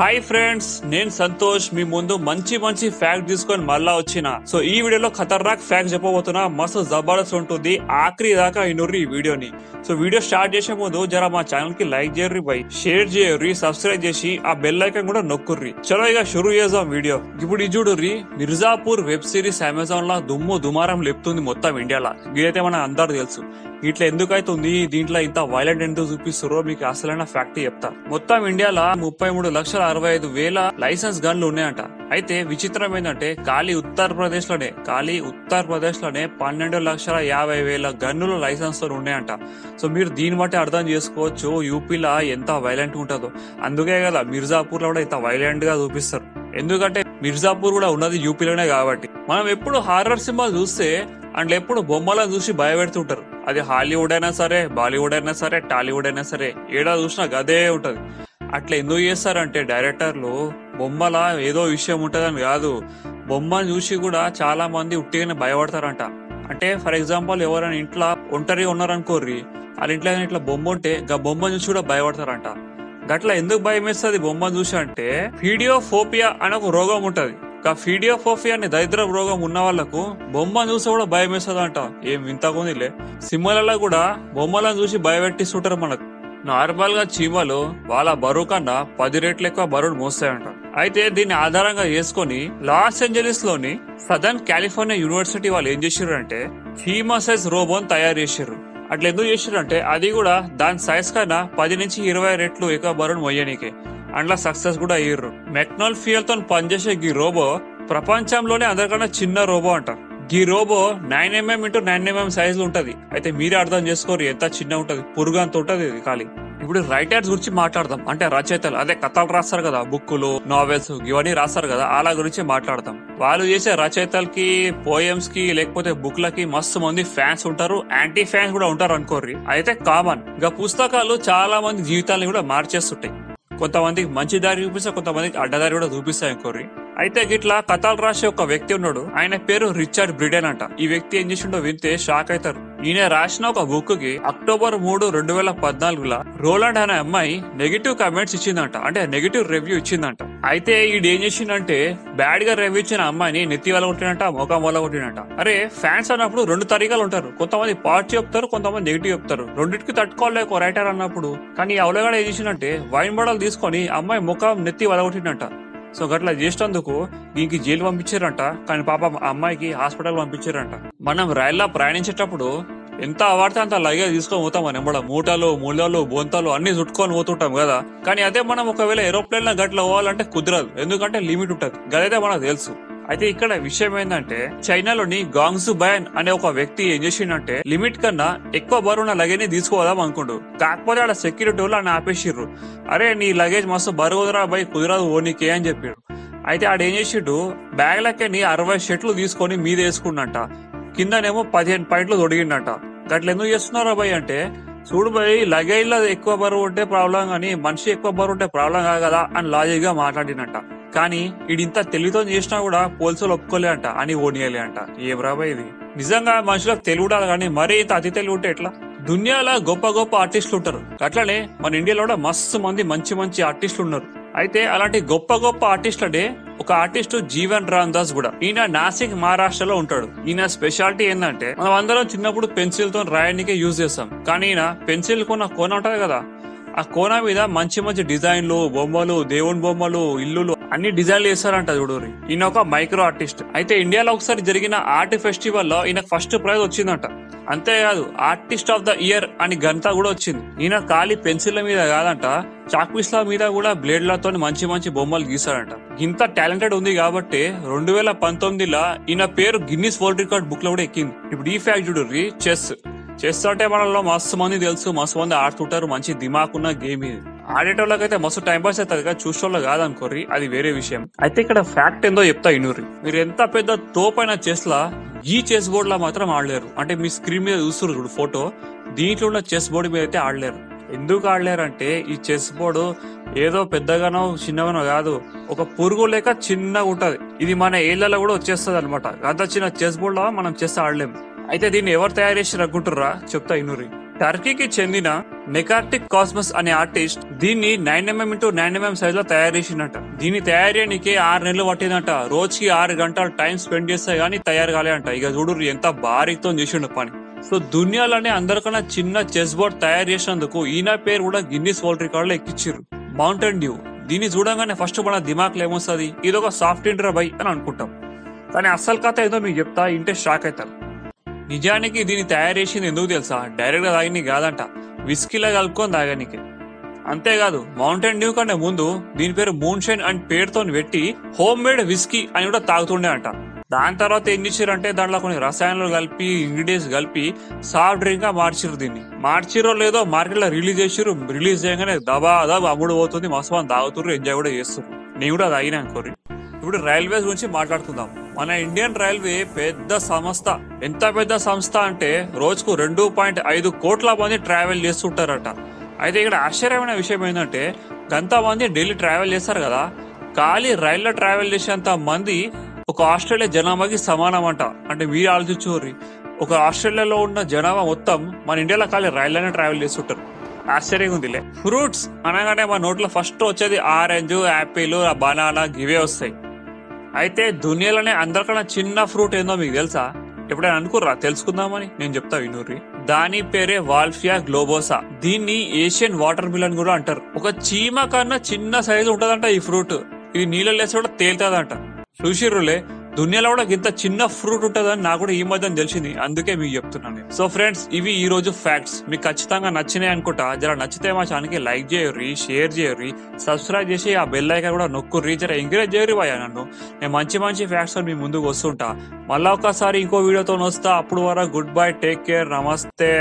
Hi friends, నేను సంతోష్. మీ ముందు మంచి మంచి ఫ్యాక్ట్ తీసుకొని మళ్ళా వచ్చిన. సో ఈ వీడియోలో ఖతర్నాక్ ఫ్యాక్ట్ చెప్పబోతున్నా. మస్తు జబర్దస్త్ ఉంటుంది. ఆఖరి దాకా ఇనుర్రి ఈ వీడియోని. సో వీడియో స్టార్ట్ చేసే ముందు జరా మా ఛానల్ కి లైక్ చేయర్రి, బై షేర్ చేయర్రి, సబ్స్క్రైబ్ చేసి ఆ బెల్ ఐకాన్ కూడా నొక్కుర్రి. చలో ఇక షురు చేద్దాం వీడియో. ఇప్పుడు ఇది చూడుర్రి, మిర్జాపూర్ వెబ్ సిరీస్ అమెజాన్ లా దుమ్ము దుమారం లేపుతుంది మొత్తం ఇండియాలో. ఇదైతే మన అందరు తెలుసు. ఇట్లా ఎందుకైతుంది, దీంట్లో ఇంత వైలెంట్ ఎందుకు చూపిస్తురో మీకు అసలైన ఫ్యాక్ట్ చెప్తా. మొత్తం ఇండియాలో 33,65,000 లైసెన్స్ గన్లు ఉన్నాయంట. అయితే విచిత్రం ఏంటంటే ఖాళీ ఉత్తరప్రదేశ్ లోనే 12,50,000 గన్నుల లైసెన్స్ తో ఉన్నాయంట. సో మీరు దీన్ని బట్టి అర్థం చేసుకోవచ్చు యూపీలో ఎంత వైలెంట్ ఉంటుందో. అందుకే కదా మిర్జాపూర్ లో కూడా ఇంత వైలెంట్ గా చూపిస్తారు, ఎందుకంటే మిర్జాపూర్ కూడా ఉన్నది యూపీలోనే కాబట్టి. మనం ఎప్పుడు హారర్ సినిమాలు చూస్తే అండ్ ఎప్పుడు బొమ్మలను చూసి భయపెడుతుంటారు. అది హాలీవుడ్ అయినా సరే, బాలీవుడ్ అయినా సరే, టాలీవుడ్ అయినా సరే, ఏడా చూసినా గదే ఉంటది. అట్లా ఎందుకు చేస్తారంటే డైరెక్టర్లు బొమ్మల ఏదో విషయం ఉంటదని కాదు, బొమ్మను చూసి కూడా చాలా మంది ఉట్టిగానే భయపడతారంట. అంటే ఫర్ ఎగ్జాంపుల్ ఎవరైనా ఇంట్లో ఒంటరిగా ఉన్నారనుకోర్రి, వాళ్ళ ఇంట్లో ఇట్లా బొమ్మ ఉంటే ఆ బొమ్మను చూసి కూడా భయపడతారంట. గట్లా ఎందుకు భయం వేస్తుంది బొమ్మను చూసి అంటే ఫిడియోఫోబియా అనే ఒక రోగం ఉంటది. ఫిడియోఫోబియా అనే దరిద్ర రోగం ఉన్న వాళ్ళకు బొమ్మను చూసి కూడా భయం వేస్తుంది అంట. ఏం వింతకుందిలే, సినిమాలలో కూడా బొమ్మలను చూసి భయపెట్టిస్తుంటారు మనకు. నార్మల్ గా చీమలు వాళ్ళ బరువు కన్నా 10 రెట్లు ఎక్కువ బరువును మోస్తాయంట. అయితే దీన్ని ఆధారంగా చేసుకుని లాస్ ఏంజలీస్ లోని సదర్న్ కాలిఫోర్నియా యూనివర్సిటీ వాళ్ళు ఏం చేసారు అంటే చీమా సైజ్ రోబోన్ తయారు చేసారు. అట్లా ఎందుకు చేసారు అంటే అది కూడా దాని సైజ్ కన్నా 10 నుంచి 20 రెట్లు ఎక్కువ బరువును మొయ్యనీకే. అట్లా సక్సెస్ కూడా అయ్యారు. మెక్నాల్ ఫ్యూయల్ తో పనిచేసే ఈ రోబో ప్రపంచంలోనే అందరికన్నా చిన్న రోబో అంట. ఈ robo 9mm x 9mm size లో ఉంటది. అయితే మీరే అర్థం చేసుకోరు ఎంత చిన్న ఉంటది, పురుగు అంత ఉంటది ఇది ఖాళీ. ఇప్పుడు రైటర్స్ గురించి మాట్లాడదాం, అంటే రచయితలు, అదే కథలు రాస్తారు కదా, బుక్కులు, నావెల్స్ ఇవన్నీ రాస్తారు కదా, అలా గురించి మాట్లాడదాం. వాళ్ళు చేసే రచయితలకి, పోయమ్స్ కి, లేకపోతే బుక్లకి మస్తు మంది ఫ్యాన్స్ ఉంటారు, యాంటీ ఫ్యాన్స్ కూడా ఉంటారు అనుకోర్రి. అయితే కామన్ గా పుస్తకాలు చాలా మంది జీవితాలను కూడా మార్చేస్తుంటాయి. కొంతమందికి మంచి దారి చూపిస్తే, కొంతమందికి అడ్డదారి కూడా చూపిస్తాయి అనుకోర్రి. అయితే గిట్లా కథలు రాసే ఒక వ్యక్తి ఉన్నాడు, ఆయన పేరు రిచర్డ్ బ్రిడెన్ అంట. ఈ వ్యక్తి ఏం చేసిండో వింటే షాక్ అవుతారు. ఈయన రాసిన ఒక బుక్ కి అక్టోబర్ 3, 2014 రోలాండ్ అనే అమ్మాయి నెగిటివ్ కమెంట్స్ ఇచ్చిందంట, అంటే నెగిటివ్ రివ్యూ ఇచ్చిందంట. అయితే ఈడు ఏం చేసిందంటే బ్యాడ్ గా రివ్యూ ఇచ్చిన అమ్మాయిని నెత్తి వల్ల కొట్టినట్ట, మొఖం వల్ల కొట్టినట్ట. అరే ఫ్యాన్స్ అన్నప్పుడు రెండు తరిగాలు ఉంటారు, కొంతమంది పాజిటివ్ చెప్తారు, కొంతమంది నెగిటివ్ చెప్తారు. రెండింటికి తట్టుకోలేక రైటర్ అన్నప్పుడు. కానీ అవలగాడ ఏం చేసిందంటే వైన్ బాటిల్ తీసుకొని అమ్మాయి ముఖం నెత్తి వల్ల కొట్టినట్ట. సో గట్లా చేసినందుకు దీనికి జైలు పంపించారంట. కానీ పాపం ఆ అమ్మాయికి హాస్పిటల్ పంపించారంట. మనం రైల్లో ప్రయాణించేటప్పుడు ఎంత వాడితే అంత లగేజ్ తీసుకొని పోతాం, మనం కూడా మూటలు, మూలలు, బొంతలు అన్ని చుట్టుకొని పోతుంటాం కదా. కానీ అదే మనం ఒకవేళ ఏరోప్లేన్ లో గట్లా పోవాలంటే కుదరదు, ఎందుకంటే లిమిట్ ఉంటది, గదైతే మనకు తెలుసు. అయితే ఇక్కడ విషయం ఏంటంటే చైనాలోని గాంగ్జు బయాన్ అనే ఒక వ్యక్తి ఏం చేసిండంటే లిమిట్ కన్నా ఎక్కువ బరువున్న లగేజ్ ని తీసుకోదాం అనుకుంటు. కాకపోతే ఆడ సెక్యూరిటీ వాళ్ళు ఆయన ఆపేసిర్రు. అరే నీ లగేజ్ మస్తు బరువురా బై, కుదరదు ఓనికే అని చెప్పాడు. అయితే ఆడ ఏం చేసిండు, బ్యాగ్ లెక్కని 60 షర్ట్లు తీసుకొని మీద వేసుకుండంట, కిందనేమో 15 పాయింట్లు తొడిగిండంట. గట్ల ఎందుకు చేస్తున్నారా బై అంటే, చూడు బై లగేజ్ లో ఎక్కువ బరువు ఉంటే ప్రాబ్లం, కానీ మనిషి ఎక్కువ బరువు ఉంటే ప్రాబ్లం కాదు కదా అని లాజిక్ గా మాట్లాడినంట. కానీ వీడింత తెలివితో చేసినా కూడా పోలీసులు ఒప్పుకోలే అంట, అని ఓడియాలి అంట. ఏం రాబాయ్ ఇది, నిజంగా మనుషులకు తెలివిడాలి, కానీ మరీ ఇంత అతి తెలివి ఉంటే ఎట్లా. దునియాలో గొప్ప గొప్ప ఆర్టిస్టులు ఉంటారు, అట్లనే మన ఇండియాలో కూడా మస్తు మంది మంచి మంచి ఆర్టిస్టులు ఉన్నారు. అయితే అలాంటి గొప్ప గొప్ప ఆర్టిస్టులనే ఒక ఆర్టిస్ట్ జీవన్ రామ్ దాస్ కూడా. ఈయన నాసిక్, మహారాష్ట్రలో ఉంటాడు. ఈయన స్పెషాలిటీ ఏంటంటే మనం అందరం చిన్నప్పుడు పెన్సిల్ తో రాయడానికే యూజ్ చేస్తాం, కానీ ఈయన పెన్సిల్ కొన్న కోన ఉంటది కదా, ఆ కోన మీద మంచి మంచి డిజైన్లు, బొమ్మలు, దేవుని బొమ్మలు, ఇల్లులు అన్ని డిజైన్లు చేస్తారంట చూడూరి. ఈయన ఒక మైక్రో ఆర్టిస్ట్. అయితే ఇండియాలో ఒకసారి జరిగిన ఆర్ట్ ఫెస్టివల్ లో ఈయన ఫస్ట్ ప్రైజ్ వచ్చిందంట. అంతేకాదు ఆర్టిస్ట్ ఆఫ్ ద ఇయర్ అని ఘనత కూడా వచ్చింది. ఈయన ఖాళీ పెన్సిల్ మీద కాదంట, చాక్పీస్ల మీద కూడా బ్లేడ్లతో మంచి మంచి బొమ్మలు గీసాడంట. ఇంత టాలెంటెడ్ ఉంది కాబట్టి 2019లో ఈయన పేరు గిన్నిస్ వరల్డ్ రికార్డ్ బుక్ లో కూడా ఎక్కింది. ఇప్పుడు ఈ ఫ్యాక్ట్ చూడూరి, చెస్ అంటే మనలో మస్తు మంది తెలుసు, మస్తు మంది ఆడుతుంటారు, మంచి దిమాకున్న గేమ్ ఇది. ఆడేటోళ్ళకైతే మస్తు టైం పాస్ అవుతుంది కదా, చూసేవాళ్ళు కాదనుకోర్రి, అది వేరే విషయం. అయితే ఇక్కడ ఫ్యాక్ట్ ఏందో చెప్తా ఇనుర్రి. మీరు ఎంత పెద్ద తోపైన చెస్ లా, ఈ చెస్ బోర్డ్ లా మాత్రం ఆడలేరు. అంటే మీ స్క్రీన్ మీద చూస్తున్నారు చూడు ఫోటో, దీంట్లో ఉన్న చెస్ బోర్డు మీద అయితే ఆడలేరు. ఎందుకు ఆడలేరంటే ఈ చెస్ బోర్డు ఏదో పెద్దగానో చిన్నగానో కాదు, ఒక పురుగు లేక చిన్నగా ఉంటది. ఇది మన ఏళ్లలో కూడా వచ్చేస్తుంది అనమాట. అంత చిన్న చెస్ బోర్డ్ లా మనం చెస్ ఆడలేము. అయితే దీన్ని ఎవరు తయారు చేసి అనుకుంటుర్రా చెప్తా ఇనుర్రి. టర్కీకి చెందిన మెకార్టిక్ కాస్మస్ అనే ఆర్టిస్ట్ దీన్ని 9mm x 9mm సైజ్ లో తయారు చేసిందట. దీన్ని తయారు చేయడానికి 6 నెలలు పట్టిందట. రోజుకి 6 గంటలు టైం స్పెండ్ చేస్తే గానీ తయారు కాలేదంట. ఇక చూడు ఎంత భారీతో చేసిండు పని. సో దునియాలోనే అందరికన్నా చిన్న చెస్ బోర్డ్ తయారు చేసినందుకు ఈయన పేరు కూడా గిన్నిస్ వరల్డ్ రికార్డ్ లో ఎక్కించారు. మౌంటైన్ డ్యూ దీన్ని చూడంగానే ఫస్ట్ మన దిమాక్లు ఏమొస్తుంది, ఇది ఒక సాఫ్ట్ డ్రింక్ రా బై అని అనుకుంటాం. కానీ అసలు కథ ఏదో మీకు చెప్తా ఇంటే షాక్ అవుతారు. నిజానికి దీన్ని తయారు చేసింది ఎందుకు తెలుసా? డైరెక్ట్గా తాగిని కాదంట, విస్కీలా కలుపుకొని తాగానికి. అంతేకాదు మౌంటైన్ డ్యూ కంటే ముందు దీని పేరు మూన్ షైన్ అని పేరుతో పెట్టి హోమ్ మేడ్ విస్కీ అని కూడా తాగుతుండే అంట. దాని తర్వాత ఏం చేసారంటే దాంట్లో కొన్ని రసాయనాలు కలిపి ఇంగ్రీడియంట్స్ కలిపి సాఫ్ట్ డ్రింక్ గా మార్చిరు. దీన్ని మార్చిరో లేదో మార్కెట్ లో రిలీజ్ చేసిరు. రిలీజ్ చేయగానే దబా దబా అమ్ముడు పోతుంది. మస్తు తాగుతురు, ఎంజాయ్ కూడా చేస్తారు. నేను కూడా తాగినా అనుకోరు. ఇప్పుడు రైల్వేస్ గురించి మాట్లాడుకుందాం. మన ఇండియన్ రైల్వే పెద్ద సంస్థ. ఎంత పెద్ద సంస్థ అంటే రోజుకు 2.5 కోట్ల మంది ట్రావెల్ చేస్తుంటారట. అయితే ఇక్కడ ఆశ్చర్యమైన విషయం ఏంటంటే కొంతమంది డైలీ ట్రావెల్ చేస్తారు కదా, ఖాళీ రైల్లో ట్రావెల్ చేసేంత మంది ఒక ఆస్ట్రేలియా జనాభాకి సమానం అంట. అంటే మీరు ఆలోచించుకోర్రి, ఒక ఆస్ట్రేలియాలో ఉన్న జనాభా మొత్తం మన ఇండియాలో ఖాళీ రైల్లోనే ట్రావెల్ చేస్తుంటారు. ఆశ్చర్యంగా ఉందిలే. ఫ్రూట్స్ అనగానే మా నోట్లో ఫస్ట్ వచ్చేది ఆరెంజ్, యాపిల్, బనానా ఇవే వస్తాయి. అయితే దునియాలోనే అందరికన్నా చిన్న ఫ్రూట్ ఏందో మీకు తెలుసా? ఎప్పుడైనా అనుకుర్రా? తెలుసుకుందామని నేను చెప్తా వినూరి. దాని పేరే వాల్ఫియా గ్లోబోసా. దీన్ని ఏషియన్ వాటర్ మిలన్ కూడా అంటారు. ఒక చీమ కన్నా చిన్న సైజు ఉంటదంట ఈ ఫ్రూట్. ఇది నీళ్ళలో వేసి కూడా తేలుతుందంట. చూసిరులే, దునియాలో కూడా ఇంత చిన్న ఫ్రూట్ ఉంటుందని నాకు కూడా ఈ మధ్యన తెలిసింది, అందుకే మీకు చెప్తున్నాను. సో ఫ్రెండ్స్, ఇవి ఈ రోజు ఫ్యాక్ట్స్. మీకు ఖచ్చితంగా నచ్చినాయి అనుకుంటా. జర నచ్చితే మా ఛానల్కి లైక్ చేయర్రి, షేర్ చేయర్రి, సబ్స్క్రైబ్ చేసి ఆ బెల్ ఐకాన్ కూడా నొక్కుర్రి. జర ఎంకరేజ్ చేయరు భయ్యా నన్ను. నేను మంచి మంచి ఫ్యాక్ట్స్ మీ ముందుకు వస్తుంటా. మళ్ళీ ఒకసారి ఇంకో వీడియోతో వస్తా. అప్పుడు వరకు గుడ్ బై, టేక్ కేర్, నమస్తే.